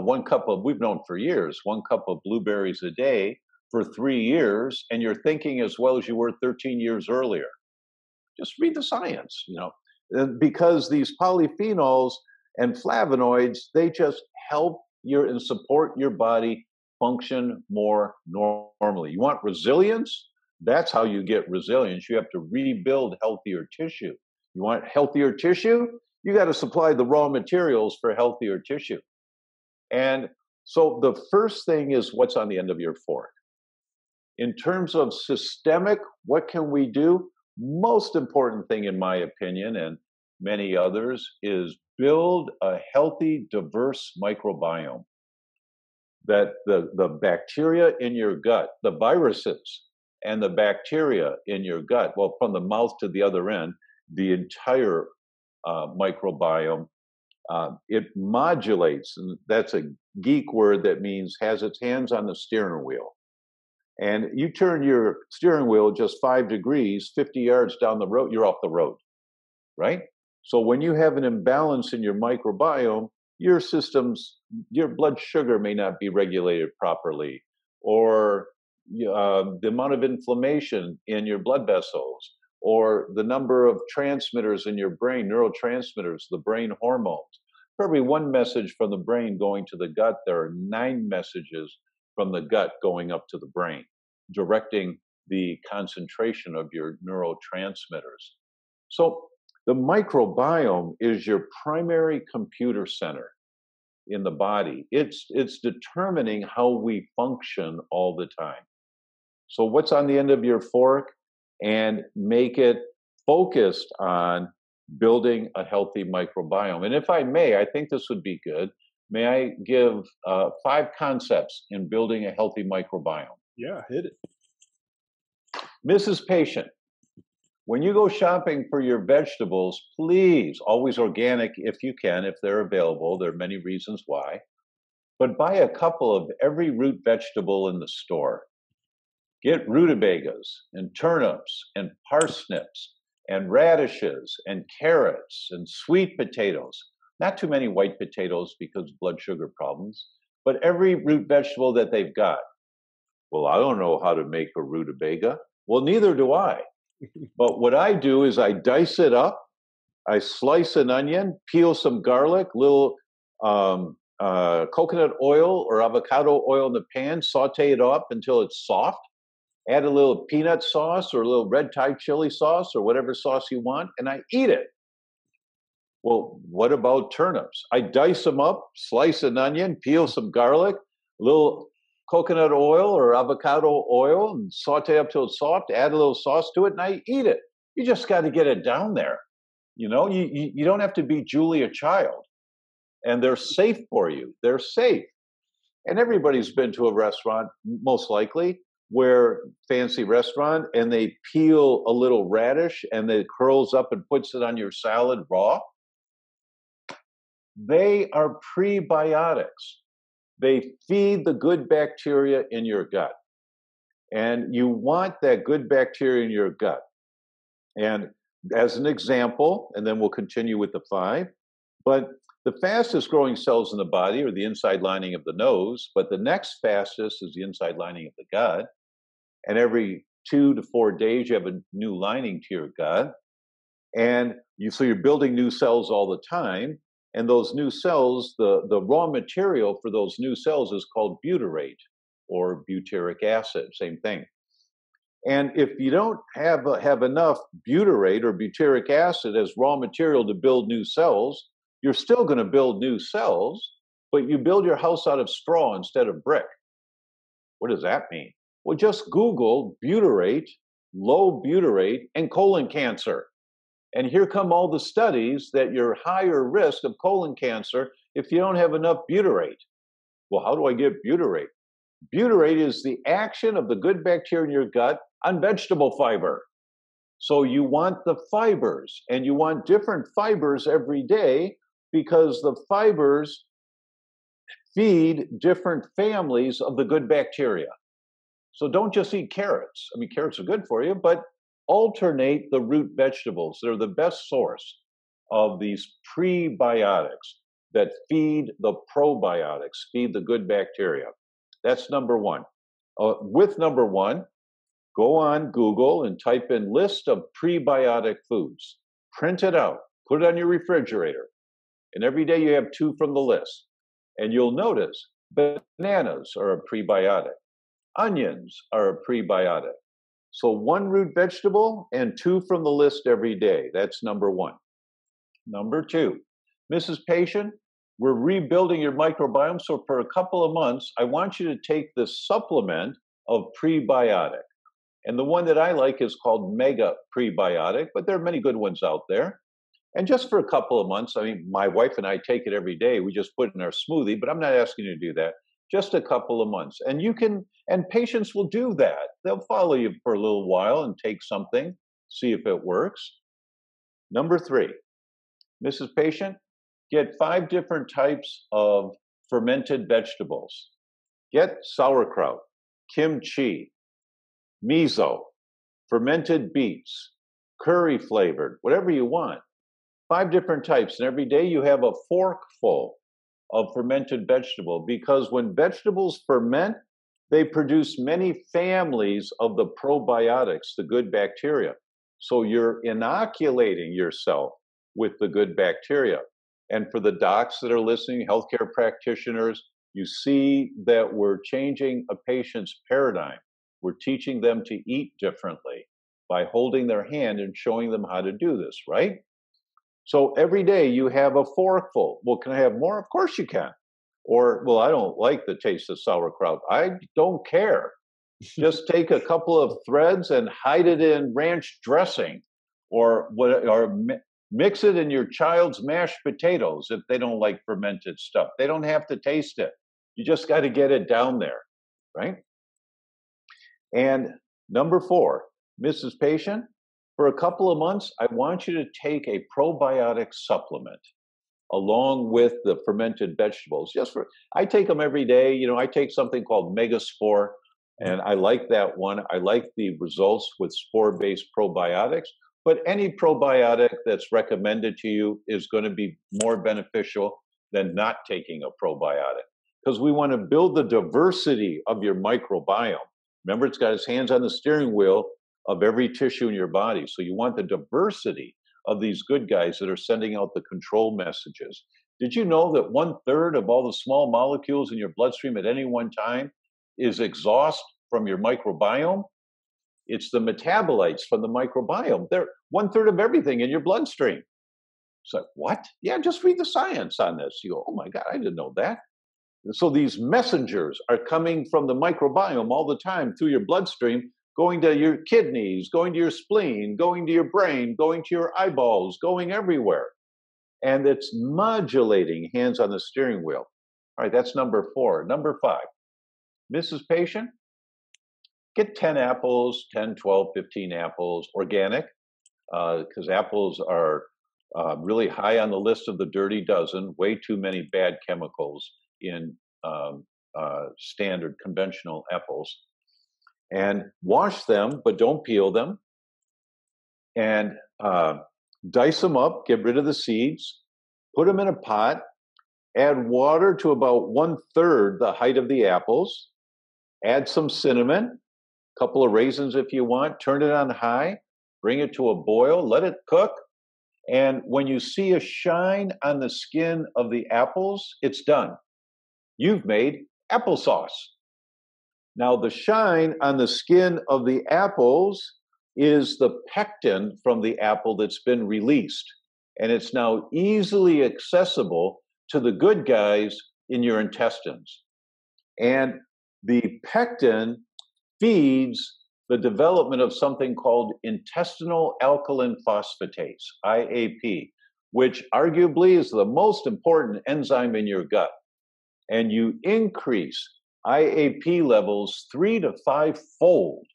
we've known for years, 1 cup of blueberries a day for 3 years, and you're thinking as well as you were 13 years earlier. Just read the science, you know, because these polyphenols and flavonoids, they just help and support your body function more normally. You want resilience? That's how you get resilience. You have to rebuild healthier tissue. You want healthier tissue? You got to supply the raw materials for healthier tissue. And so the first thing is what's on the end of your fork. In terms of systemic, what can we do? Most important thing, in my opinion, and many others, is build a healthy, diverse microbiome. That the bacteria in your gut, the viruses, and the bacteria in your gut, well, from the mouth to the other end, the entire microbiome, it modulates, and that's a geek word that means has its hands on the steering wheel. and you turn your steering wheel just 5 degrees, 50 yards down the road, you're off the road, right? So when you have an imbalance in your microbiome, your systems, your blood sugar may not be regulated properly, or the amount of inflammation in your blood vessels, or the number of transmitters in your brain, neurotransmitters, the brain hormones. For every one message from the brain going to the gut, there are 9 messages from the gut going up to the brain, directing the concentration of your neurotransmitters. So the microbiome is your primary computer center in the body. It's determining how we function all the time. So what's on the end of your fork? And make it focused on building a healthy microbiome. And if I may, I think this would be good. May I give 5 concepts in building a healthy microbiome? Yeah, hit it. Mrs. Patient, when you go shopping for your vegetables, please, always organic if you can, if they're available. There are many reasons why. But buy a couple of every root vegetable in the store. Get rutabagas and turnips and parsnips and radishes and carrots and sweet potatoes. Not too many white potatoes because of blood sugar problems, but every root vegetable that they've got. Well, I don't know how to make a rutabaga. Well, neither do I. But what I do is I dice it up. I slice an onion, peel some garlic, little coconut oil or avocado oil in the pan, saute it up until it's soft. Add a little peanut sauce or a little red Thai chili sauce or whatever sauce you want, and I eat it. Well, what about turnips? I dice them up, slice an onion, peel some garlic, a little coconut oil or avocado oil, and saute up till it's soft, add a little sauce to it, and I eat it. You just got to get it down there. You know, you don't have to be Julia Child. And they're safe for you. They're safe. And everybody's been to a restaurant, most likely, where fancy restaurant, and they peel a little radish and it curls up and puts it on your salad raw. They are prebiotics. They feed the good bacteria in your gut. And you want that good bacteria in your gut. And as an example, and then we'll continue with the 5, but the fastest growing cells in the body are the inside lining of the nose, but the next fastest is the inside lining of the gut. And every 2 to 4 days, you have a new lining to your gut. And so you're building new cells all the time. And those new cells, the raw material for those new cells is called butyrate or butyric acid, same thing. And if you don't have enough butyrate or butyric acid as raw material to build new cells, you're still going to build new cells, but you build your house out of straw instead of brick. What does that mean? Well, just Google butyrate, low butyrate, and colon cancer. And here come all the studies that you're higher risk of colon cancer if you don't have enough butyrate. Well, how do I get butyrate? Butyrate is the action of the good bacteria in your gut on vegetable fiber. So you want the fibers, and you want different fibers every day, because the fibers feed different families of the good bacteria. So don't just eat carrots. I mean, carrots are good for you, but alternate the root vegetables. They're the best source of these prebiotics that feed the probiotics, feed the good bacteria. That's number 1. With number 1, go on Google and type in list of prebiotic foods. Print it out. Put it on your refrigerator. And every day you have 2 from the list. And you'll notice bananas are a prebiotic. Onions are a prebiotic. So 1 root vegetable and 2 from the list every day. That's number 1. Number 2, Mrs. Patient, we're rebuilding your microbiome. So for a couple of months, I want you to take this supplement of prebiotic. And the one that I like is called Mega Prebiotic, but there are many good ones out there. And just for a couple of months, I mean, my wife and I take it every day. We just put it in our smoothie, but I'm not asking you to do that. Just a couple of months. And you can, and patients will do that. They'll follow you for a little while and take something, see if it works. Number 3, Mrs. Patient, get 5 different types of fermented vegetables. Get sauerkraut, kimchi, miso, fermented beets, curry flavored, whatever you want. 5 different types, and every day you have a forkful of fermented vegetable, because when vegetables ferment, they produce many families of the probiotics, the good bacteria. So you're inoculating yourself with the good bacteria. And for the docs that are listening, healthcare practitioners, you see that we're changing a patient's paradigm. We're teaching them to eat differently by holding their hand and showing them how to do this, right? So every day you have a forkful. Well, can I have more? Of course you can. Or, well, I don't like the taste of sauerkraut. I don't care. Just take a couple of threads and hide it in ranch dressing, or what, or mix it in your child's mashed potatoes if they don't like fermented stuff. They don't have to taste it. You just got to get it down there, right? And number 4, Mrs. Patient, for a couple of months, I want you to take a probiotic supplement along with the fermented vegetables. Just for, I take them every day. You know, I take something called Megaspore, and I like that one. I like the results with spore-based probiotics, but any probiotic that's recommended to you is going to be more beneficial than not taking a probiotic, because we want to build the diversity of your microbiome. Remember, it's got its hands on the steering wheel of every tissue in your body. So you want the diversity of these good guys that are sending out the control messages. Did you know that 1/3 of all the small molecules in your bloodstream at any one time is exhaust from your microbiome? It's the metabolites from the microbiome. They're 1/3 of everything in your bloodstream. It's like, what? Yeah, just read the science on this. You go, oh my God, I didn't know that. And so these messengers are coming from the microbiome all the time through your bloodstream, going to your kidneys, going to your spleen, going to your brain, going to your eyeballs, going everywhere. And it's modulating, hands on the steering wheel. All right, that's number 4. Number 5, Mrs. Patient, get 10 apples, 10, 12, 15 apples, organic, because apples are really high on the list of the dirty dozen, way too many bad chemicals in standard conventional apples. And wash them, but don't peel them. And dice them up, get rid of the seeds, put them in a pot, add water to about 1/3 the height of the apples, add some cinnamon, a couple of raisins if you want, turn it on high, bring it to a boil, let it cook. And when you see a shine on the skin of the apples, it's done. You've made applesauce. Now, the shine on the skin of the apples is the pectin from the apple that's been released, and it's now easily accessible to the good guys in your intestines. And the pectin feeds the development of something called intestinal alkaline phosphatase, IAP, which arguably is the most important enzyme in your gut. And you increase IAP levels 3- to 5-fold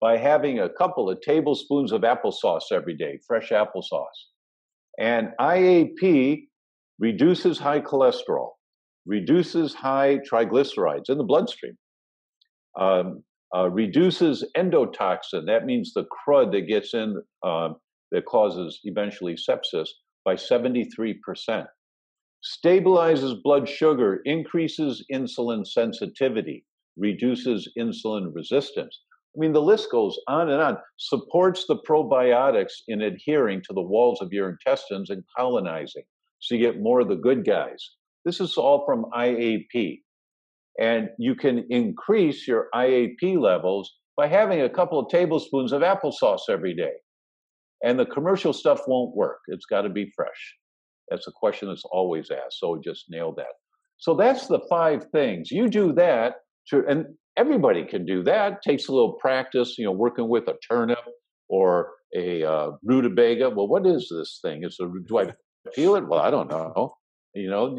by having a couple of tablespoons of applesauce every day, fresh applesauce. And IAP reduces high cholesterol, reduces high triglycerides in the bloodstream, reduces endotoxin, that means the crud that gets in that causes eventually sepsis, by 73%. Stabilizes blood sugar, increases insulin sensitivity, reduces insulin resistance. I mean, the list goes on and on. Supports the probiotics in adhering to the walls of your intestines and colonizing, so you get more of the good guys. This is all from IAP. And you can increase your IAP levels by having a couple of tablespoons of applesauce every day. And the commercial stuff won't work. It's got to be fresh. That's a question that's always asked, so just nail that. So that's the 5 things. You do that, and everybody can do that. Takes a little practice, you know, working with a turnip or a rutabaga. Well, what is this thing? It's a, do I peel it? Well, I don't know. You know,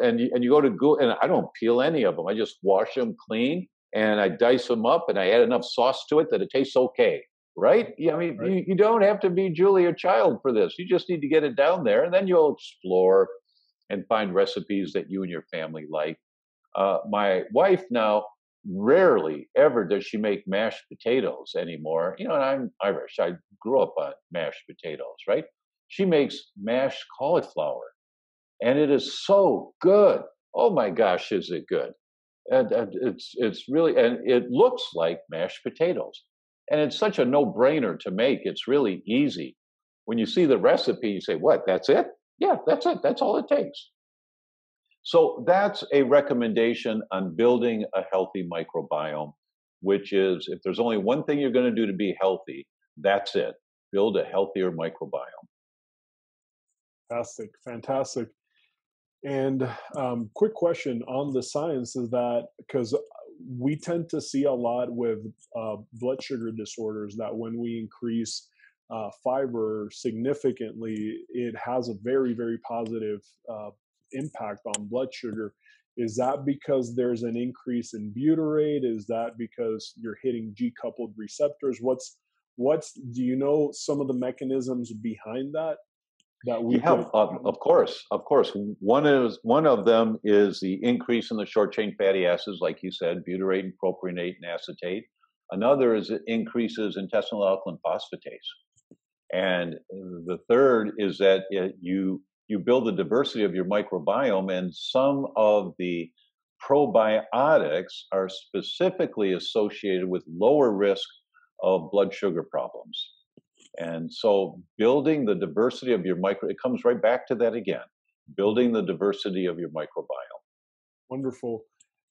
and you go to Google, and I don't peel any of them. I just wash them clean, and I dice them up, and I add enough sauce to it that it tastes okay. Right? I mean, right. You don't have to be Julia Child for this. You just need to get it down there, and then you'll explore and find recipes that you and your family like. My wife now Rarely ever does she make mashed potatoes anymore. You know, and I'm Irish. I grew up on mashed potatoes, right? She makes mashed cauliflower, and it is so good. Oh my gosh, is it good? And it's really, and it looks like mashed potatoes. And it's such a no-brainer to make. It's really easy. When you see the recipe, you say, what, that's it? Yeah, that's it. That's all it takes. So that's a recommendation on building a healthy microbiome, which is, if there's only one thing you're going to do to be healthy, that's it. Build a healthier microbiome. Fantastic. Fantastic. And quick question on the science is that, because we tend to see a lot with blood sugar disorders that when we increase fiber significantly, it has a very, very positive impact on blood sugar. Is that because there's an increase in butyrate? Is that because you're hitting G-coupled receptors? What's do you know some of the mechanisms behind that? That we have, of course. One of them is the increase in the short-chain fatty acids, like you said, butyrate and propionate and acetate. Another is it increases intestinal alkaline phosphatase, and the third is that you build the diversity of your microbiome, and some of the probiotics are specifically associated with lower risk of blood sugar problems. And so building the diversity of your it comes right back to that again, building the diversity of your microbiome. Wonderful.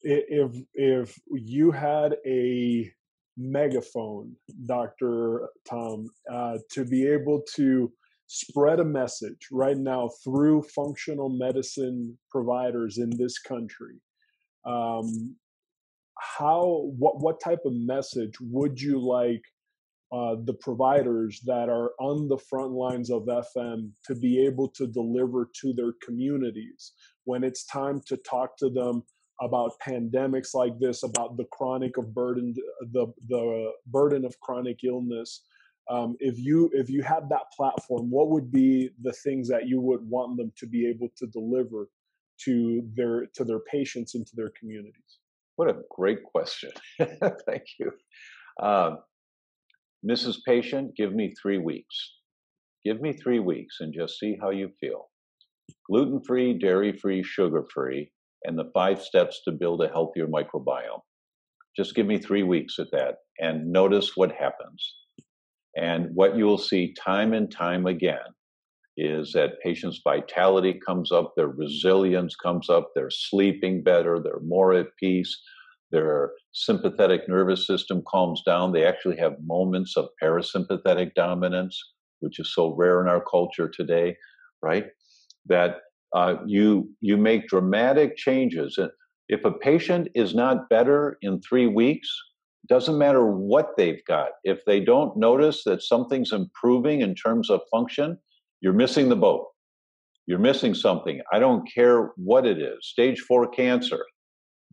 If you had a megaphone, Dr. Tom, to be able to spread a message right now through functional medicine providers in this country, what type of message would you like the providers that are on the front lines of FM to be able to deliver to their communities when it's time to talk to them about pandemics like this, about the burden of chronic illness? If you had that platform, what would be the things that you would want them to be able to deliver to their patients and to their communities? What a great question! Thank you. Mrs. Patient, give me 3 weeks. Give me 3 weeks and just see how you feel. Gluten-free, dairy-free, sugar-free, and the 5 steps to build a healthier microbiome. Just give me 3 weeks at that and notice what happens. And what you will see time and time again is that patients' vitality comes up, their resilience comes up, they're sleeping better, they're more at peace, their sympathetic nervous system calms down. They actually have moments of parasympathetic dominance, which is so rare in our culture today, right? That you make dramatic changes. And if a patient is not better in 3 weeks, doesn't matter what they've got. If they don't notice that something's improving in terms of function, you're missing the boat. You're missing something. I don't care what it is. Stage 4 cancer.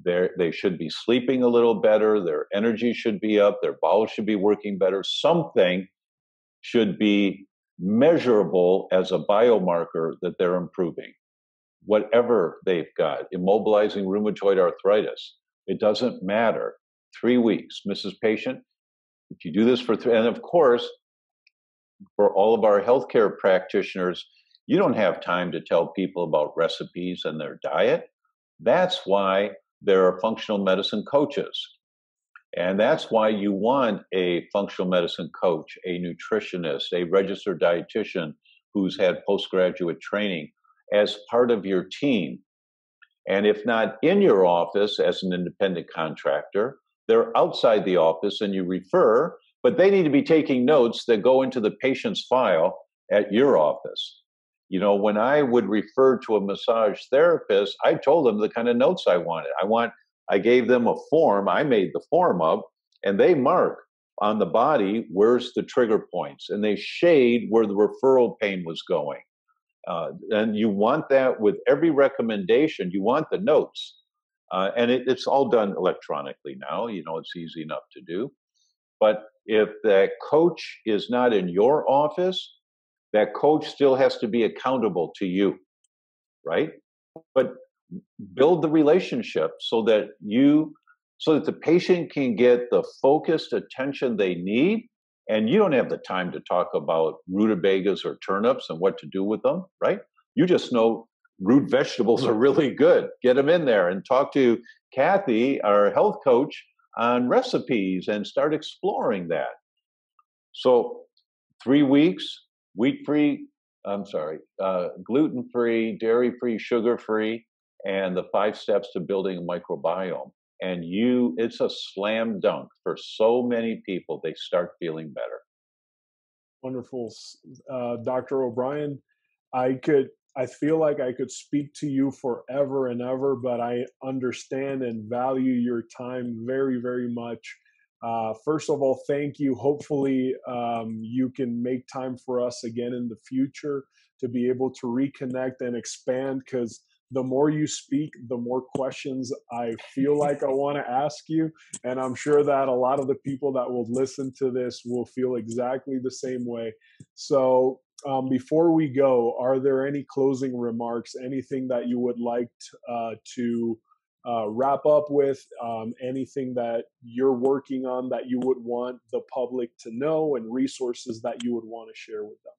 They should be sleeping a little better, their energy should be up, their bowels should be working better. Something should be measurable as a biomarker that they're improving. Whatever they've got, immobilizing rheumatoid arthritis, it doesn't matter. 3 weeks, Mrs. Patient, if you do this for 3, and of course, for all of our healthcare practitioners, you don't have time to tell people about recipes and their diet. That's why there are functional medicine coaches. And that's why you want a functional medicine coach, a nutritionist, a registered dietitian who's had postgraduate training as part of your team. And if not in your office as an independent contractor, they're outside the office and you refer, but they need to be taking notes that go into the patient's file at your office. You know, when I would refer to a massage therapist, I told them the kind of notes I wanted. I gave them a form, I made the form up, and they mark on the body where's the trigger points, and they shade where the referral pain was going. And you want that with every recommendation. You want the notes. And it's all done electronically now. You know, it's easy enough to do. But if that coach is not in your office, that coach still has to be accountable to you, right? But build the relationship so that you so that the patient can get the focused attention they need. And you don't have the time to talk about rutabagas or turnips and what to do with them, right? You just know root vegetables are really good. Get them in there and talk to Kathy, our health coach, on recipes and start exploring that. So 3 weeks, gluten-free, dairy-free, sugar-free, and the 5 steps to building a microbiome. And it's a slam dunk for so many people. They start feeling better. Wonderful. Dr. O'Bryan, I feel like I could speak to you forever and ever, but I understand and value your time very, very much. First of all, thank you. Hopefully, you can make time for us again in the future to be able to reconnect and expand, because the more you speak, the more questions I feel like I want to ask you. And I'm sure that a lot of the people that will listen to this will feel exactly the same way. So before we go, are there any closing remarks, anything that you would like to wrap up with, anything that you're working on that you would want the public to know and resources that you would want to share with them?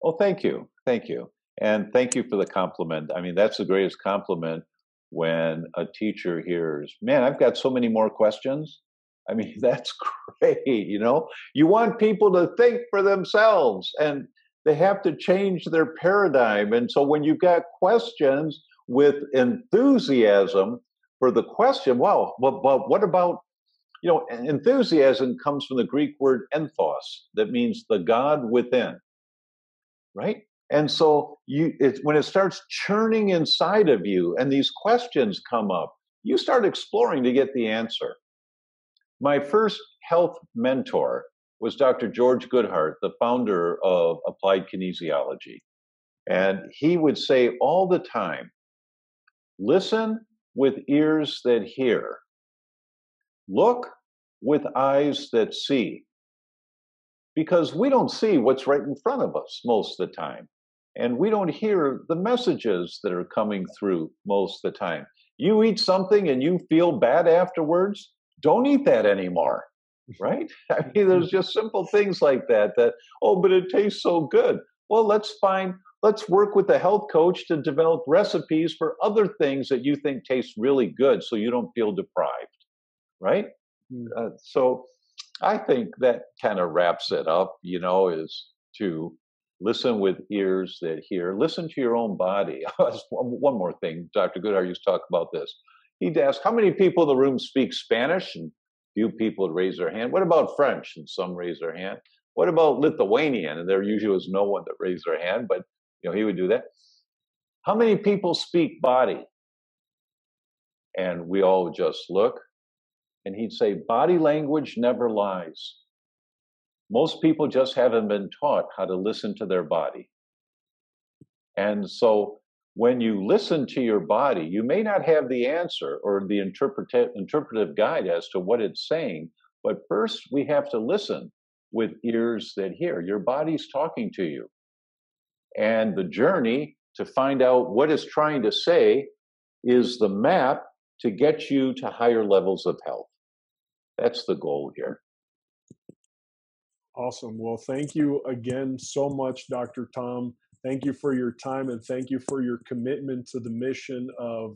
Well, thank you. Thank you. And thank you for the compliment. I mean, that's the greatest compliment when a teacher hears, man, I've got so many more questions. I mean, that's great, you know? You want people to think for themselves, and they have to change their paradigm. And so when you've got questions with enthusiasm for the question, wow, well, what about, you know, enthusiasm comes from the Greek word enthos, that means the God within, right? And so when it starts churning inside of you and these questions come up, you start exploring to get the answer. My first health mentor was Dr. George Goodhart, the founder of Applied Kinesiology. And he would say all the time, listen with ears that hear, look with eyes that see, because we don't see what's right in front of us most of the time. And we don't hear the messages that are coming through most of the time. You eat something and you feel bad afterwards, don't eat that anymore, right? I mean, there's just simple things like that, oh, but it tastes so good. Well, let's work with the health coach to develop recipes for other things that you think taste really good so you don't feel deprived, right? So I think that kind of wraps it up, you know, is to listen with ears that hear. Listen to your own body. One more thing, Dr. Goodhart used to talk about this. He'd ask, how many people in the room speak Spanish? And few people would raise their hand. What about French? And some raise their hand. What about Lithuanian? And there usually was no one that raised their hand, but you know, he would do that. How many people speak body? And we all just look. And he'd say, body language never lies. Most people just haven't been taught how to listen to their body. And so when you listen to your body, you may not have the answer or the interpretive guide as to what it's saying, but first we have to listen with ears that hear. Your body's talking to you. And the journey to find out what it's trying to say is the map to get you to higher levels of health. That's the goal here. Awesome. Well, thank you again so much, Dr. Tom. Thank you for your time, and thank you for your commitment to the mission of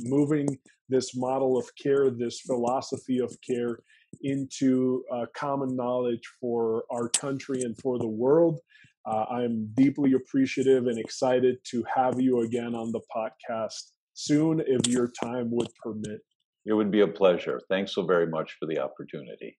moving this model of care, this philosophy of care, into common knowledge for our country and for the world. I'm deeply appreciative and excited to have you again on the podcast soon, if your time would permit. It would be a pleasure. Thanks so very much for the opportunity.